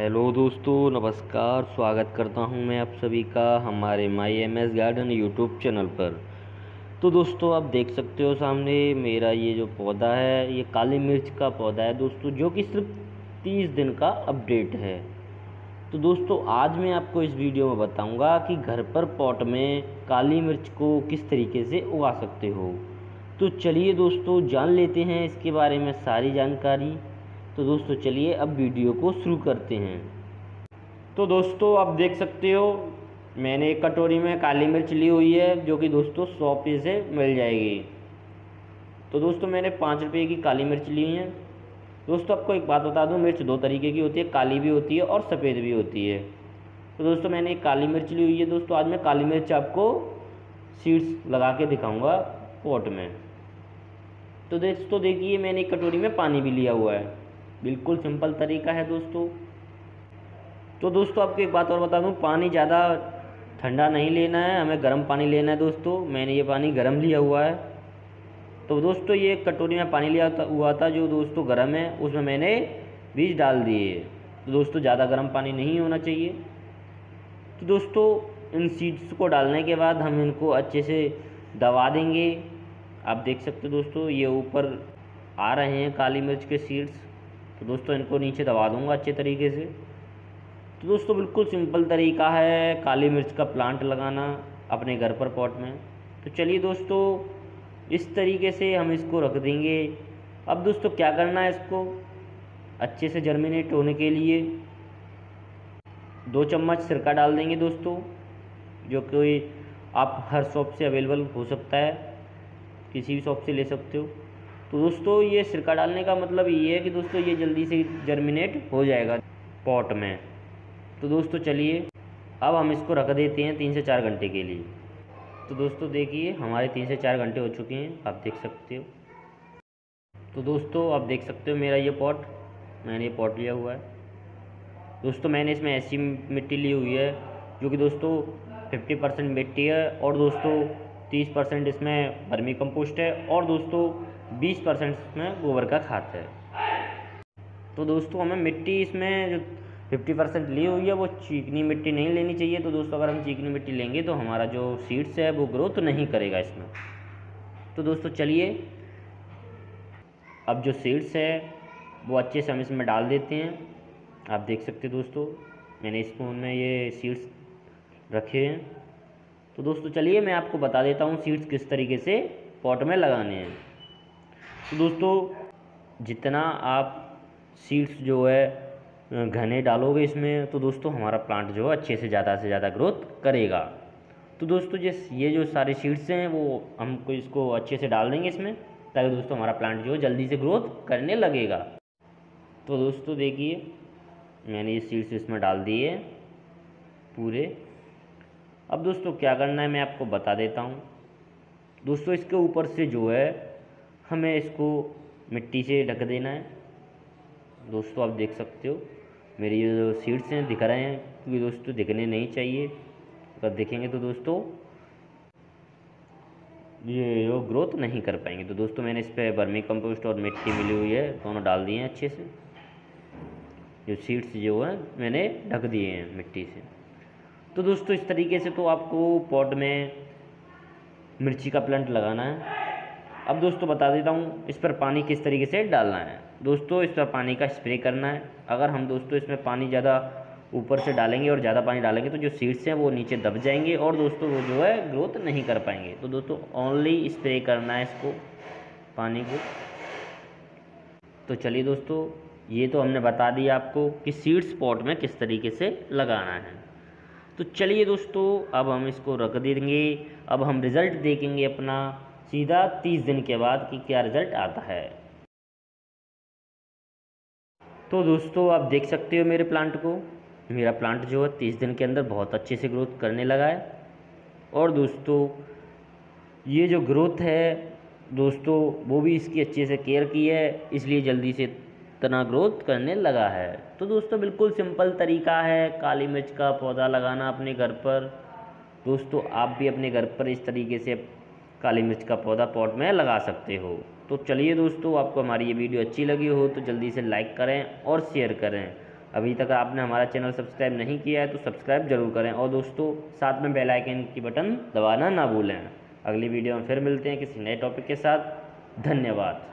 Hello दोस्तों, नमस्कार। स्वागत करता हूं मैं आप सभी का हमारे my M S garden YouTube channel पर। तो दोस्तों, आप देख सकते हो सामने मेरा ये जो पौधा है ये काली मिर्च का पौधा है दोस्तों, जो कि सिर्फ 30 दिन का अपडेट है। तो दोस्तों, आज मैं आपको इस वीडियो में बताऊंगा कि घर पर पॉट में काली मिर्च को किस तरीके से उगा सकते हो। तो चलिए दोस्तों, जान लेते हैं इसके बारे में सारी जानकारी। तो दोस्तों चलिए अब वीडियो को शुरू करते हैं। तो दोस्तों, आप देख सकते हो मैंने एक कटोरी में काली मिर्च ली हुई है, जो कि दोस्तों 100 रुपये से मिल जाएगी। तो दोस्तों मैंने 5 रुपये की काली मिर्च ली है। दोस्तों आपको एक बात बता दूं, मिर्च 2 तरीके की होती है, काली भी होती है और सफ़ेद भी होती है। तो दोस्तों मैंने एक काली मिर्च ली हुई है। दोस्तों आज मैं काली मिर्च आपको सीड्स लगा के दिखाऊँगा पॉट में। तो दोस्तों देखिए, मैंने एक कटोरी में पानी भी लिया हुआ है, बिल्कुल सिंपल तरीका है दोस्तों। तो दोस्तों आपको एक बात और बता दूं, पानी ज़्यादा ठंडा नहीं लेना है, हमें गर्म पानी लेना है। दोस्तों मैंने ये पानी गर्म लिया हुआ है। तो दोस्तों ये कटोरी में पानी लिया हुआ था जो दोस्तों गर्म है, उसमें मैंने बीज डाल दिए। तो दोस्तों ज़्यादा गर्म पानी नहीं होना चाहिए। तो दोस्तों इन सीड्स को डालने के बाद हम इनको अच्छे से दबा देंगे। आप देख सकते हो दोस्तों ये ऊपर आ रहे हैं काली मिर्च के सीड्स। तो दोस्तों इनको नीचे दबा दूंगा अच्छे तरीके से। तो दोस्तों बिल्कुल सिंपल तरीका है काली मिर्च का प्लांट लगाना अपने घर पर पॉट में। तो चलिए दोस्तों, इस तरीके से हम इसको रख देंगे। अब दोस्तों क्या करना है, इसको अच्छे से जर्मिनेट होने के लिए 2 चम्मच सिरका डाल देंगे दोस्तों, जो कि आप हर शॉप से अवेलेबल हो सकता है, किसी भी शॉप से ले सकते हो। तो दोस्तों ये सिरका डालने का मतलब ये है कि दोस्तों ये जल्दी से जर्मिनेट हो जाएगा पॉट में। तो दोस्तों चलिए अब हम इसको रख देते हैं 3 से 4 घंटे के लिए। तो दोस्तों देखिए हमारे 3 से 4 घंटे हो चुके हैं, आप देख सकते हो। तो दोस्तों आप देख सकते हो मेरा ये पॉट, मैंने ये पॉट लिया हुआ है। दोस्तों मैंने इसमें ऐसी मिट्टी ली हुई है जो कि दोस्तों 50% मिट्टी है, और दोस्तों 30% इसमें वर्मी कंपोस्ट है, और दोस्तों 20% इसमें गोबर का खाद है। तो दोस्तों हमें मिट्टी इसमें जो 50% ली हुई है वो चीकनी मिट्टी नहीं लेनी चाहिए। तो दोस्तों अगर हम चीकनी मिट्टी लेंगे तो हमारा जो सीड्स है वो ग्रोथ नहीं करेगा इसमें। तो दोस्तों चलिए अब जो सीड्स है वो अच्छे से हम इसमें डाल देते हैं। आप देख सकते हो दोस्तों मैंने स्पून में ये सीड्स रखे हैं। तो दोस्तों चलिए मैं आपको बता देता हूँ सीड्स किस तरीके से पॉट में लगाने हैं। तो दोस्तों जितना आप सीड्स जो है घने डालोगे इसमें, तो दोस्तों हमारा प्लांट जो है अच्छे से ज़्यादा ग्रोथ करेगा। तो दोस्तों ये जो सारे सीड्स हैं वो हमको इसको अच्छे से डाल देंगे इसमें, ताकि दोस्तों हमारा प्लांट जो है जल्दी से ग्रोथ करने लगेगा। तो दोस्तों देखिए मैंने ये सीड्स इसमें डाल दिए पूरे। अब दोस्तों क्या करना है मैं आपको बता देता हूँ। दोस्तों इसके ऊपर से जो है हमें इसको मिट्टी से ढक देना है। दोस्तों आप देख सकते हो मेरी जो सीड्स हैं दिख रहे हैं, क्योंकि दोस्तों दिखने नहीं चाहिए, अगर दिखेंगे तो दोस्तों ये वो ग्रोथ नहीं कर पाएंगे। तो दोस्तों मैंने इस पर वर्मी कंपोस्ट और मिट्टी मिली हुई है, दोनों डाल दिए हैं अच्छे से। जो सीड्स जो है मैंने ढक दिए हैं मिट्टी से। तो दोस्तों इस तरीके से तो आपको पॉट में मिर्ची का प्लांट लगाना है। अब दोस्तों बता देता हूँ इस पर पानी किस तरीके से डालना है। दोस्तों इस पर पानी का स्प्रे करना है। अगर हम दोस्तों इसमें पानी ज़्यादा ऊपर से डालेंगे और ज़्यादा पानी डालेंगे तो जो सीड्स हैं वो नीचे दब जाएंगे, और दोस्तों वो जो है ग्रोथ नहीं कर पाएंगे। तो दोस्तों ओनली स्प्रे करना है इसको, पानी को। तो चलिए दोस्तों ये तो हमने बता दिया आपको कि सीड्स पॉट में किस तरीके से लगाना है। तो चलिए दोस्तों अब हम इसको रख देंगे। अब हम रिज़ल्ट देखेंगे अपना सीधा 30 दिन के बाद कि क्या रिज़ल्ट आता है। तो दोस्तों आप देख सकते हो मेरे प्लांट को, मेरा प्लांट जो है 30 दिन के अंदर बहुत अच्छे से ग्रोथ करने लगा है। और दोस्तों ये जो ग्रोथ है दोस्तों वो भी इसकी अच्छे से केयर की है, इसलिए जल्दी से इतना ग्रोथ करने लगा है। तो दोस्तों बिल्कुल सिंपल तरीका है काली मिर्च का पौधा लगाना अपने घर पर। दोस्तों आप भी अपने घर पर इस तरीके से काली मिर्च का पौधा पॉट में लगा सकते हो। तो चलिए दोस्तों आपको हमारी ये वीडियो अच्छी लगी हो तो जल्दी से लाइक करें और शेयर करें। अभी तक आपने हमारा चैनल सब्सक्राइब नहीं किया है तो सब्सक्राइब जरूर करें और दोस्तों साथ में बेल आइकन की बटन दबाना ना भूलें। अगली वीडियो में फिर मिलते हैं किसी नए टॉपिक के साथ। धन्यवाद।